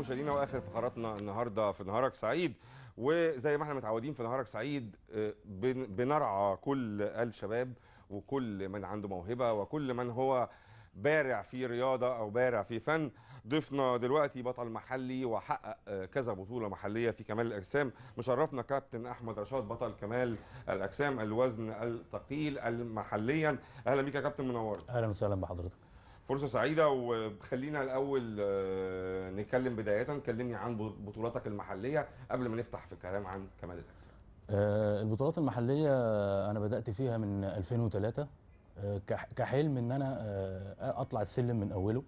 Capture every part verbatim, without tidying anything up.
مشاهدينا، واخر فقراتنا النهارده في نهارك سعيد. وزي ما احنا متعودين في نهارك سعيد بنرعى كل الشباب وكل من عنده موهبه وكل من هو بارع في رياضه او بارع في فن. ضيفنا دلوقتي بطل محلي وحقق كذا بطوله محليه في كمال الاجسام، مشرفنا كابتن احمد رشاد بطل كمال الاجسام الوزن الثقيل المحليا. اهلا بيك يا كابتن، منورنا. اهلا وسهلا بحضرتك، فرصة سعيدة. وخلينا الأول نتكلم بداية، كلمني عن بطولاتك المحلية قبل ما نفتح في الكلام عن كمال الأجسام. البطولات المحلية أنا بدأت فيها من ألفين وثلاثة كحلم إن أنا أطلع السلم من أوله،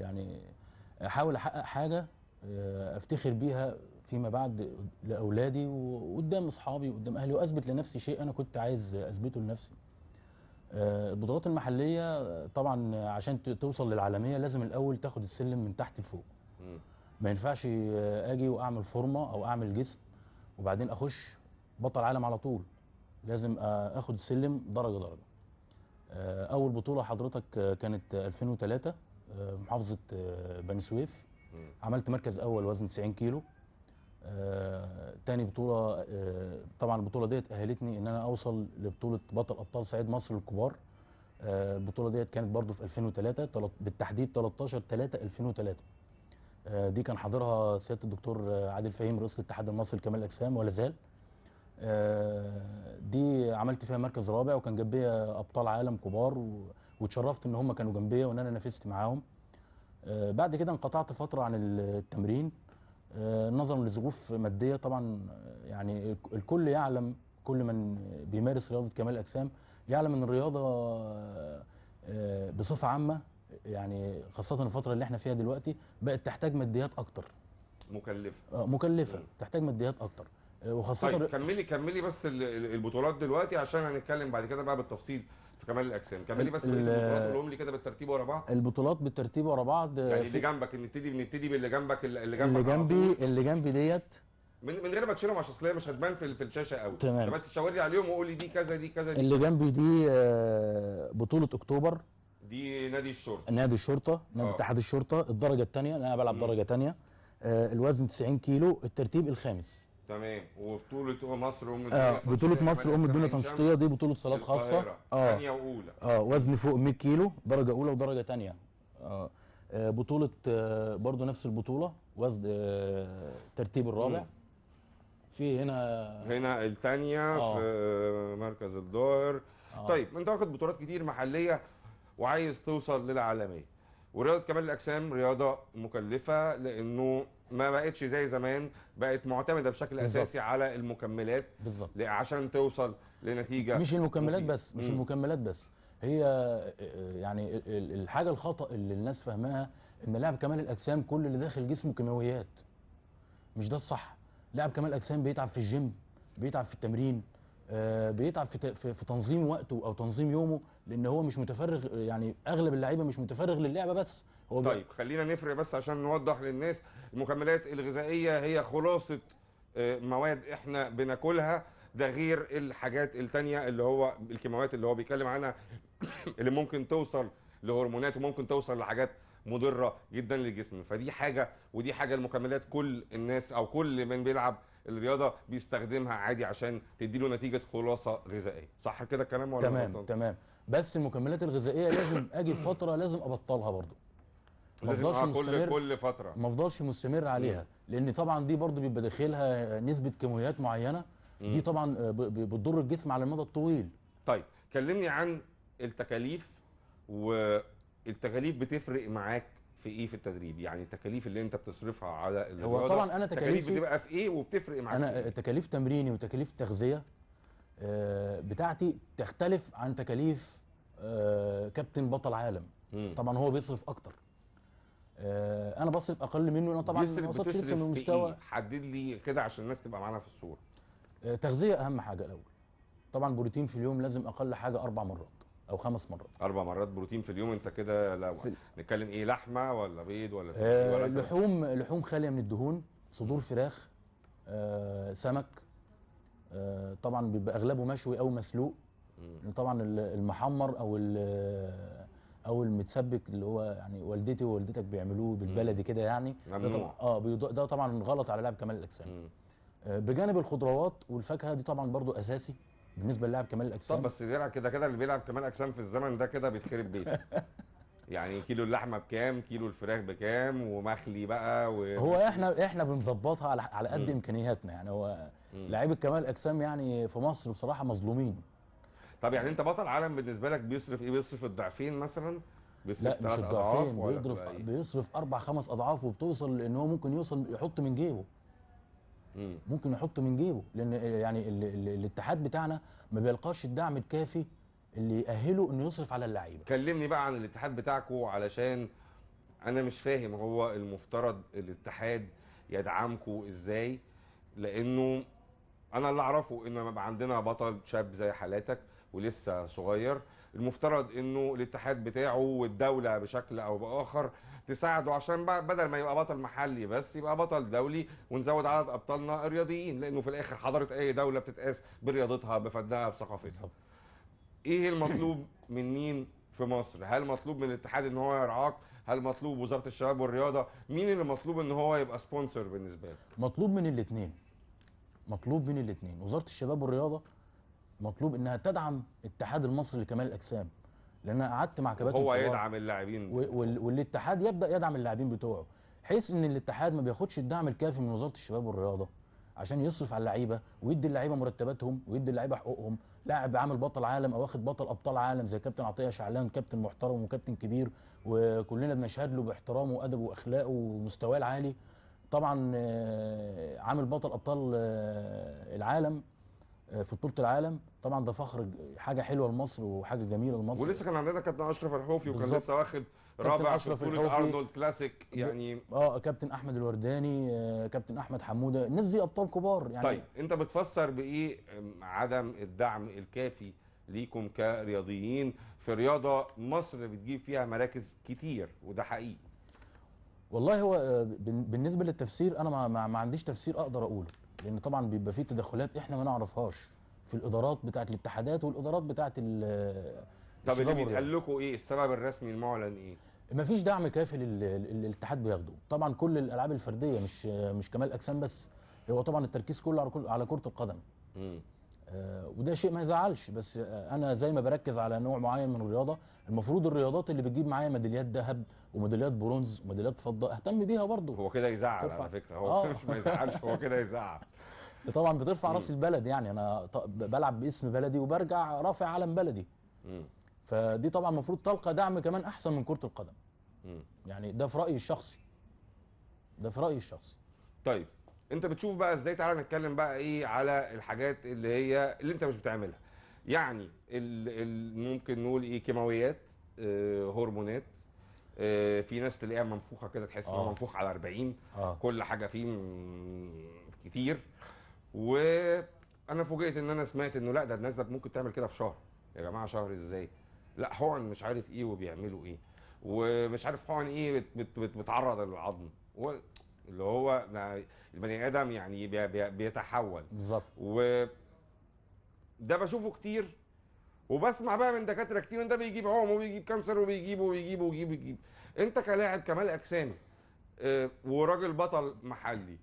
يعني أحاول أحقق حاجة أفتخر بيها فيما بعد لأولادي وقدام أصحابي وقدام أهلي، وأثبت لنفسي شيء أنا كنت عايز أثبته لنفسي. البطولات المحليه طبعا عشان توصل للعالميه لازم الاول تاخد السلم من تحت لفوق. ما ينفعش اجي واعمل فورمه او اعمل جسم وبعدين اخش بطل عالم على طول، لازم اخد السلم درجه درجه. اول بطوله حضرتك كانت ألفين وثلاثة محافظه بني سويف، عملت مركز اول وزن تسعين كيلو. تاني بطولة، طبعا البطولة ديت أهلتني إن أنا أوصل لبطولة بطل أبطال صعيد مصر الكبار. البطولة ديت كانت برضو في ألفين وثلاثة بالتحديد ثلاثة عشر ثلاثة ألفين وثلاثة. دي كان حاضرها سيادة الدكتور عادل فهيم رئيس الاتحاد المصري لكمال الأجسام ولا زال. دي عملت فيها مركز رابع وكان جنبيا أبطال عالم كبار، واتشرفت إن هم كانوا جنبيا وإن أنا نافست معاهم. بعد كده انقطعت فترة عن التمرين نظرا لظروف ماديه. طبعا يعني الكل يعلم، كل من بيمارس رياضه كمال الاجسام يعلم ان الرياضه بصفه عامه، يعني خاصه الفتره اللي احنا فيها دلوقتي، بقت تحتاج ماديات اكتر، مكلفه مكلفه مم. تحتاج ماديات اكتر وخاصه. طيب كملي كملي بس البطولات دلوقتي عشان هنتكلم بعد كده بقى بالتفصيل في كمال الاجسام. كملي بس البطولات، قولهم لي كده بالترتيب ورا بعض. البطولات بالترتيب ورا بعض، يعني اللي جنبك. نبتدي بنبتدي باللي جنبك. اللي جنبك اللي جنبي اللي جنبي ديت من من غير ما تشيلهم عشان اصل هي مش هتبان في الشاشه قوي. تمام، بس شاور لي عليهم وقول لي دي كذا دي كذا. اللي جنبي دي بطوله اكتوبر، دي نادي الشرطه نادي الشرطه نادي اتحاد الشرطه الدرجه الثانيه، انا بلعب درجه ثانيه. الوزن تسعين كيلو، الترتيب الخامس. تمام. وبطولة مصر ام الدنيا آه بطولة مصر ام الدنيا تنشيطية، دي بطولة صالات خاصة ثانية وأولى. اه وزن فوق مية كيلو، درجة أولى ودرجة ثانية. اه بطولة آه برضو نفس البطولة، وزن آه ترتيب الرابع. مم. في هنا هنا الثانية آه. في مركز الدور. آه. طيب أنت واخد بطولات كتير محلية وعايز توصل للعالمية، ورياضة كمال الأجسام رياضة مكلفة لأنه ما بقتش زي زمان، بقت معتمده بشكل بالزبط. اساسي على المكملات بالظبط عشان توصل لنتيجه. مش المكملات مفيد. بس مش مم. المكملات بس، هي يعني الحاجه الخطا اللي الناس فاهماها ان لاعب كمال الاجسام كل اللي داخل جسمه كيماويات. مش ده الصح. لاعب كمال الاجسام بيتعب في الجيم، بيتعب في التمرين، بيتعب في في تنظيم وقته او تنظيم يومه، لان هو مش متفرغ. يعني اغلب اللعيبه مش متفرغ للعبه بس. هو طيب خلينا نفرق بس عشان نوضح للناس. المكملات الغذائيه هي خلاصه مواد احنا بناكلها، ده غير الحاجات الثانيه اللي هو الكيماويات اللي هو بيتكلم عنها، اللي ممكن توصل لهرمونات وممكن توصل لحاجات مضره جدا للجسم. فدي حاجه ودي حاجه. المكملات كل الناس او كل من بيلعب الرياضه بيستخدمها عادي عشان تديله نتيجه خلاصه غذائيه، صح كده الكلام ولا؟ تمام مطلع. تمام. بس المكملات الغذائيه لازم اجي فتره لازم ابطلها برضو، ما افضلش آه مستمر كل فتره، ما افضلش مستمر عليها. مم. لان طبعا دي برضو بيبقى داخلها نسبه كيماويات معينه. مم. دي طبعا بتضر الجسم على المدى الطويل. طيب كلمني عن التكاليف، والتكاليف بتفرق معاك في ايه في التدريب؟ يعني التكاليف اللي انت بتصرفها على الرياضه طبعا انا تكاليف بتبقى في ايه وبتفرق معاك؟ انا تكاليف تمريني وتكاليف تغذيه بتاعتي تختلف عن تكاليف كابتن بطل عالم. مم. طبعا هو بيصرف اكتر، انا بصرف اقل منه. انا طبعا ما وصلتش لسه للمستوى. إيه؟ حدد لي كده عشان الناس تبقى معانا في الصوره. تغذيه اهم حاجه الاول. طبعا بروتين في اليوم لازم اقل حاجه اربع مرات او خمس مرات. اربع مرات بروتين في اليوم. انت كده لو نتكلم ايه، لحمه ولا بيض ولا آه ولا لحوم؟ لحوم خاليه من الدهون، صدور فراخ، آه سمك، آه طبعا بيبقى اغلبه مشوي او مسلوق. طبعا المحمر او او المتسبك اللي هو يعني والدتي ووالدتك بيعملوه بالبلدي كده يعني ممنوع. اه ده طبعا غلط على لاعب كمال الاجسام. آه بجانب الخضروات والفاكهه دي طبعا برضو اساسي بالنسبه للاعب كمال الاجسام. طب بس بيلعب كده كده اللي بيلعب كمال اجسام في الزمن ده كده بيتخرب بيته. يعني كيلو اللحمه بكام، كيلو الفراخ بكام، ومخلي بقى و... هو احنا احنا بنظبطها على على قد امكانياتنا. يعني هو لعيبه كمال الاجسام يعني في مصر بصراحه مظلومين. طب يعني انت بطل عالم بالنسبه لك بيصرف ايه؟ بيصرف الضعفين مثلا؟ بيصرف ثلاث اضعاف ولا بيصرف بيصرف اربع خمس اضعاف، وبتوصل لان هو ممكن يوصل يحط من جيبه. مم. ممكن يحط من جيبه، لان يعني ال ال الاتحاد بتاعنا ما بيلقاش الدعم الكافي اللي يأهله انه يصرف على اللعيبه. كلمني بقى عن الاتحاد بتاعكم، علشان انا مش فاهم هو المفترض الاتحاد يدعمكم ازاي؟ لانه انا اللي اعرفه انه يبقى عندنا بطل شاب زي حالاتك ولسه صغير، المفترض انه الاتحاد بتاعه والدوله بشكل او باخر تساعده، عشان بدل ما يبقى بطل محلي بس يبقى بطل دولي، ونزود عدد ابطالنا الرياضيين، لانه في الاخر حضاره اي دوله بتتقاس برياضتها بفنها بثقافتها. ايه المطلوب من مين في مصر؟ هل مطلوب من الاتحاد ان هو يرعاك؟ هل مطلوب وزاره الشباب والرياضه؟ مين اللي مطلوب ان هو يبقى سبونسر بالنسبه لك؟ مطلوب من الاثنين. مطلوب من الاثنين، وزاره الشباب والرياضه مطلوب انها تدعم الاتحاد المصري لكمال الاجسام، لان انا قعدت مع كباتن هو يدعم اللاعبين والاتحاد يبدا يدعم اللاعبين بتوعه، حيث ان الاتحاد ما بياخدش الدعم الكافي من وزاره الشباب والرياضه عشان يصرف على اللعيبه ويدي اللعيبه مرتباتهم ويدي اللعيبه حقوقهم. لاعب عامل بطل عالم او واخد بطل ابطال عالم زي كابتن عطيه شعلان، كابتن محترم وكابتن كبير وكلنا بنشهد له باحترامه وادبه واخلاقه ومستواه العالي. طبعا عامل بطل ابطال العالم في بطوله العالم، طبعا ده فخر، حاجه حلوه لمصر وحاجه جميله لمصر. ولسه كان عندنا كابتن اشرف الحوفي، وكان لسه واخد رابع في بطوله ارنولد كلاسيك يعني. اه كابتن احمد الورداني، كابتن احمد حموده، الناس دي ابطال كبار يعني. طيب انت بتفسر بايه عدم الدعم الكافي ليكم كرياضيين في رياضه مصر بتجيب فيها مراكز كتير وده حقيقي؟ والله هو بالنسبه للتفسير انا ما عنديش تفسير اقدر اقوله، لان طبعا بيبقى فيه تدخلات احنا ما نعرفهاش في الادارات بتاعت الاتحادات والادارات بتاعت ال. طب اللي بيتقال لكم ايه؟ السبب الرسمي المعلن ايه؟ مفيش دعم كافي للاتحاد بياخده، طبعا كل الالعاب الفرديه مش مش كمال اجسام بس، هو طبعا التركيز كله على كل على كره القدم. امم آه وده شيء ما يزعلش، بس انا زي ما بركز على نوع معين من الرياضه، المفروض الرياضات اللي بتجيب معايا ميداليات ذهب وميداليات برونز وميداليات فضه اهتم بيها برضه. هو كده يزعل على فكره، هو آه. مش ما يزعلش، هو كده يزعل. طبعا بترفع راس البلد، يعني انا بلعب باسم بلدي وبرجع رافع علم بلدي. امم فدي طبعا المفروض تلقى دعم كمان احسن من كره القدم. امم يعني ده في رايي الشخصي. ده في رايي الشخصي. طيب انت بتشوف بقى ازاي؟ تعالى نتكلم بقى ايه على الحاجات اللي هي اللي انت مش بتعملها، يعني ال ال ممكن نقول ايه، كيماويات، آه، هرمونات، آه، في ناس تلاقيها منفوخه كده، تحس انها آه. منفوخه على أربعين، آه. كل حاجه فيه كتير. وانا فوجئت ان انا سمعت انه لا ده الناس ده ممكن تعمل كده في شهر. يا جماعه شهر ازاي؟ لا حقن مش عارف ايه وبيعملوا ايه، ومش عارف حقن ايه بت بت بت بتعرض للعظم، اللي هو البني ادم يعني بيتحول بالظبط. وده بشوفه كتير، وبسمع بقى من دكاتره كتير ان ده بيجيب عوم وبيجيب كانسر وبيجيب وبيجيب وبيجيب وبيجيب. انت كلاعب كمال اجسام وراجل بطل محلي،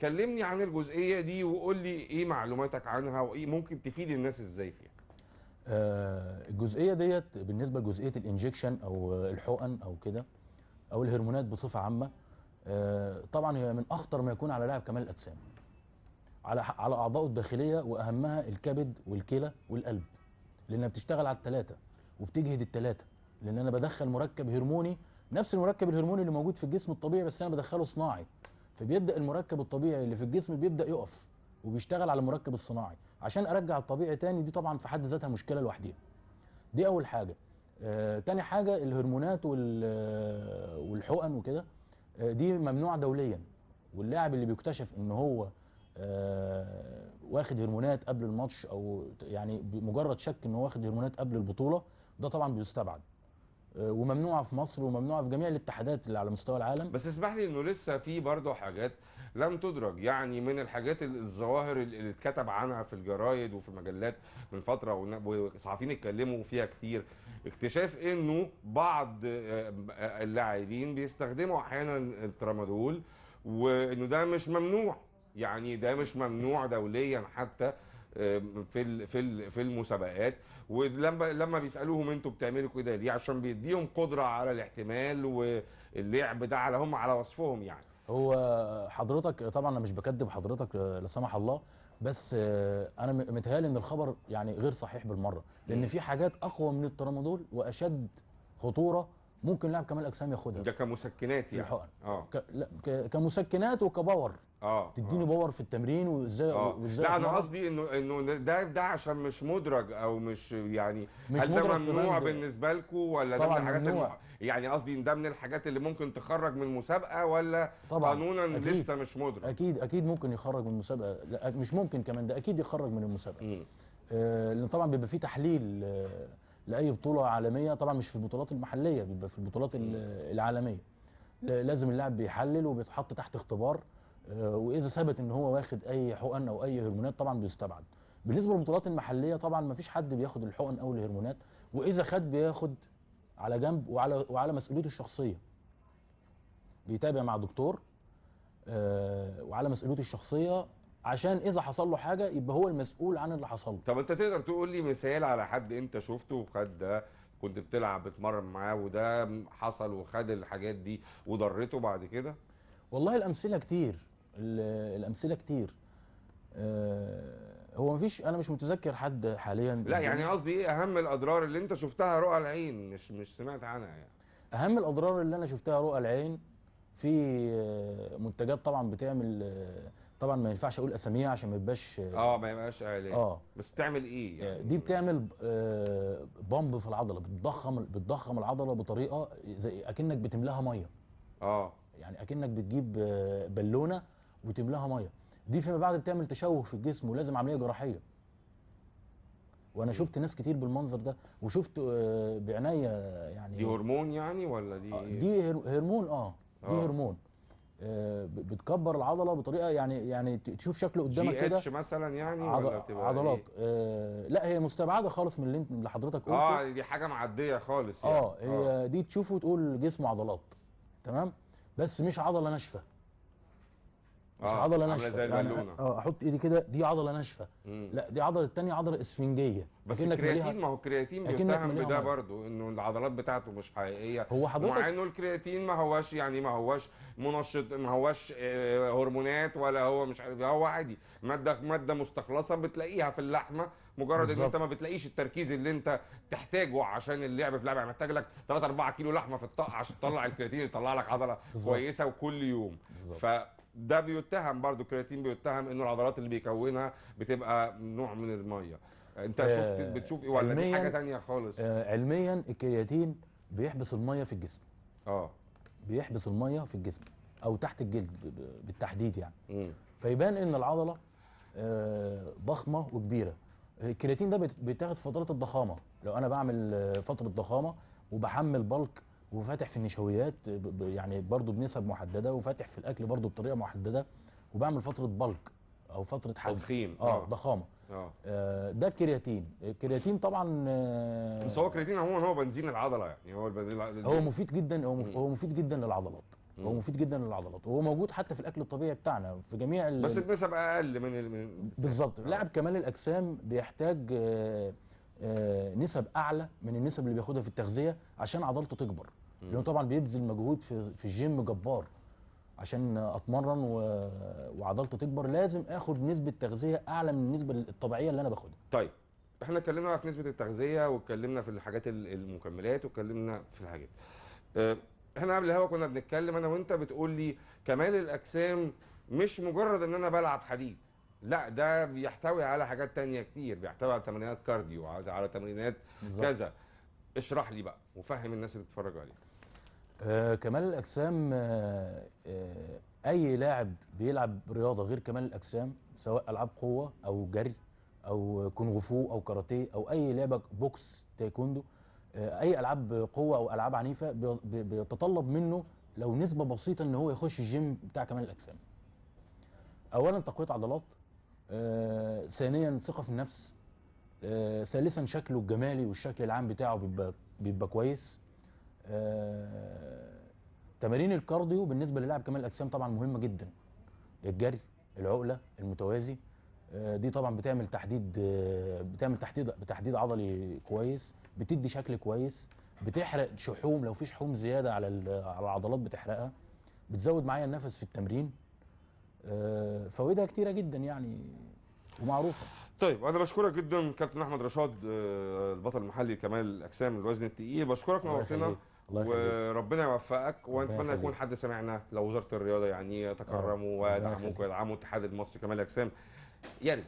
كلمني عن الجزئيه دي وقول لي ايه معلوماتك عنها وايه ممكن تفيد الناس ازاي فيها. آه الجزئيه ديت بالنسبه لجزئيه الانجكشن او الحقن او كده او الهرمونات بصفه عامه، طبعا هي من اخطر ما يكون على لاعب كمال الاجسام، على على اعضائه الداخليه، واهمها الكبد والكلى والقلب، لانها بتشتغل على الثلاثه وبتجهد الثلاثه، لان انا بدخل مركب هرموني نفس المركب الهرموني اللي موجود في الجسم الطبيعي، بس انا بدخله صناعي، فبيبدا المركب الطبيعي اللي في الجسم بيبدا يقف وبيشتغل على المركب الصناعي عشان ارجع الطبيعي تاني. دي طبعا في حد ذاتها مشكله لوحديها، دي اول حاجه. آه تاني حاجه الهرمونات والحقن وكده دي ممنوعه دوليا، واللاعب اللي بيكتشف ان هو آه واخد هرمونات قبل الماتش، او يعني بمجرد شك ان هو واخد هرمونات قبل البطوله، ده طبعا بيستبعد، آه وممنوعه في مصر وممنوعه في جميع الاتحادات اللي على مستوى العالم. بس اسمح لي انه لسه في برضه حاجات لم تدرج، يعني من الحاجات الظواهر اللي اتكتب عنها في الجرايد وفي المجلات من فتره، وصحفيين اتكلموا فيها كتير، اكتشاف انه بعض اللاعبين بيستخدموا احيانا الترامادول، وانه ده مش ممنوع، يعني ده مش ممنوع دوليا حتى في في في المسابقات. ولما لما بيسالوهم انتوا بتعملوا كده ليه؟ عشان بيديهم قدره على الاحتمال واللعب ده على هم على وصفهم يعني. هو حضرتك طبعا انا مش بكذب حضرتك لا سمح الله، بس انا متهيألي ان الخبر يعني غير صحيح بالمره، لان في حاجات اقوى من الترامادول واشد خطوره ممكن لاعب كمال اجسام ياخدها. ده كمسكنات يعني اه ك... لا كمسكنات وكباور اه تديني آه. باور في التمرين وازاي آه. وازاي. لا انا قصدي انه انه ده ده عشان مش مدرج او مش يعني مش هل ده ممنوع بالنسبه لكم ولا ده من الحاجات اللي... يعني قصدي ان ده من الحاجات اللي ممكن تخرج من المسابقه ولا طبعا قانونا لسه مش مدرج؟ اكيد اكيد ممكن يخرج من المسابقه، لا مش ممكن كمان ده اكيد يخرج من المسابقه. إيه؟ آه لان طبعا بيبقى فيه تحليل آه لاي بطوله عالميه، طبعا مش في البطولات المحليه، بيبقى في البطولات العالميه لازم اللاعب بيحلل وبيتحط تحت اختبار، واذا ثبت ان هو واخد اي حقن او اي هرمونات طبعا بيستبعد. بالنسبه للبطولات المحليه طبعا ما فيش حد بياخد الحقن او الهرمونات، واذا خد بياخد على جنب وعلى وعلى مسؤوليته الشخصيه، بيتابع مع دكتور وعلى مسؤوليته الشخصيه عشان اذا حصل له حاجه يبقى هو المسؤول عن اللي حصل له. طب انت تقدر تقول لي مثال على حد انت شفته وخد ده، كنت بتلعب بتمرن معاه وده حصل وخد الحاجات دي وضرته بعد كده؟ والله الامثله كتير، الامثله كتير. أه هو مفيش، انا مش متذكر حد حاليا. لا يعني قصدي ايه اهم الاضرار اللي انت شفتها رؤى العين، مش مش سمعت عنها يعني؟ اهم الاضرار اللي انا شفتها رؤى العين في منتجات طبعا بتعمل، طبعا ما ينفعش اقول اساميها عشان ما يبقاش اه ما يبقاش اعلان اه بس بتعمل ايه يعني؟ دي بتعمل آه بامب في العضله، بتضخم بتضخم العضله بطريقه زي اكنك بتملاها ميه اه يعني اكنك بتجيب آه بالونه وتملاها ميه. دي فيما بعد بتعمل تشوه في الجسم ولازم عمليه جراحيه، وانا شفت ناس كتير بالمنظر ده وشفت آه بعناية يعني. دي هرمون يعني ولا دي آه دي هرمون اه دي آه. هرمون بتكبر العضله بطريقه يعني يعني تشوف شكله قدامك كده. جي اتش مثلا يعني عضل ولا بتبقى عضلات إيه؟ آه لا هي مستبعده خالص من اللي انت اللي حضرتك قلته. اه دي حاجه معديه خالص يعني. اه هي آه. دي تشوفه وتقول جسمه عضلات تمام، بس مش عضله ناشفه. مش آه. عضله ناشفه زي يعني البالونه اه احط ايدي كده دي عضله ناشفه. لا دي عضله، الثانيه عضله اسفنجيه. بس الكرياتين، ما هو الكرياتين بيتهم بده برضه انه العضلات بتاعته مش حقيقيه، هو حضرتك مع انه الكرياتين ما هواش يعني ما هواش منشط، ما هواش هرمونات ولا هو مش عارف، هو عادي ماده ماده مستخلصه بتلاقيها في اللحمه، مجرد ان انت ما بتلاقيش التركيز اللي انت تحتاجه عشان اللعب في اللعب. يعني محتاج لك ثلاثة أربعة كيلو لحمه في الطاقه عشان تطلع الكرياتين يطلع لك عضله بالزبط. كويسه وكل يوم بالزبط. ف ده بيتهم برضه الكرياتين، بيتهم انه العضلات اللي بيكونها بتبقى نوع من الميه. انت شفت بتشوف ايه ولا دي حاجه ثانيه خالص؟ آه علميا الكرياتين بيحبس الميه في الجسم. اه بيحبس الميه في الجسم او تحت الجلد بالتحديد يعني. م. فيبان ان العضله آه ضخمه وكبيره. الكرياتين ده بيتاخد في فترات الضخامه، لو انا بعمل فتره ضخامه وبحمل بلك وفاتح في النشويات يعني برضو بنسب محدده، وفاتح في الاكل برضو بطريقه محدده، وبعمل فتره بلك او فتره حجم تضخيم اه ضخامه اه, آه ده الكرياتين. الكرياتين طبعا آه بس هو الكرياتين عموما هو بنزين العضله يعني، هو البنزين هو مفيد جدا، هو مفيد, هو مفيد جدا للعضلات، هو مفيد جدا للعضلات، وهو موجود حتى في الاكل الطبيعي بتاعنا في جميع ال... بس النسب اقل من, من... بالظبط. لاعب كمال الاجسام بيحتاج آه آه نسب اعلى من النسب اللي بياخدها في التغذيه عشان عضلته تكبر، لانه طبعا بيبذل مجهود في في الجيم جبار. عشان اتمرن و... وعضلته تكبر لازم اخد نسبه تغذيه اعلى من النسبه الطبيعيه اللي انا باخدها. طيب احنا اتكلمنا في نسبه التغذيه واتكلمنا في الحاجات المكملات واتكلمنا في الحاجات. اه احنا قبل الهوا كنا بنتكلم انا وانت، بتقول لي كمال الاجسام مش مجرد ان انا بلعب حديد، لا ده بيحتوي على حاجات تانية كتير، بيحتوي على تمرينات كارديو، على تمرينات كذا. اشرح لي بقى وفهم الناس اللي بتتفرج عليك. آه كمال الاجسام آه آه اي لاعب بيلعب رياضه غير كمال الاجسام، سواء العاب قوه او جري او كونغ فو او كاراتيه او اي لعبه بوكس تايكوندو، آه اي العاب قوه او العاب عنيفه، بيتطلب منه لو نسبه بسيطه ان هو يخش الجيم بتاع كمال الاجسام. اولا تقويه عضلات، آه، ثانيا ثقه في النفس، آه، ثالثا شكله الجمالي والشكل العام بتاعه بيبقى بيبقى كويس. آه تمارين الكارديو بالنسبه للاعب كمال الاجسام طبعا مهمه جدا، الجري، العقله، المتوازي، آه دي طبعا بتعمل تحديد آه بتعمل تحديد بتحديد عضلي كويس، بتدي شكل كويس، بتحرق شحوم لو في شحوم زياده على على العضلات بتحرقها، بتزود معايا النفس في التمرين، آه فوائدها كتيره جدا يعني ومعروفه. طيب انا بشكرك جدا كابتن احمد رشاد البطل المحلي كمال الاجسام الوزن الثقيل، بشكرك نورتنا وربنا يوفقك، ونتمنى يكون حد سمعنا لو وزاره الرياضه يعني يتكرموا ويدعموك ويدعموا الاتحاد المصري كمال الاجسام يا ريت.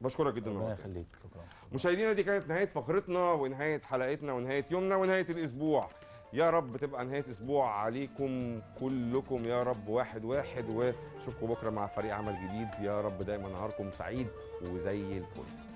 بشكرك جدا الله يخليك. شكرا مشاهدينا، دي كانت نهايه فقرتنا ونهايه حلقتنا ونهايه يومنا ونهايه الاسبوع. يا رب تبقى نهايه اسبوع عليكم كلكم يا رب، واحد واحد، واشوفكم بكره مع فريق عمل جديد. يا رب دايما نهاركم سعيد وزي الفل.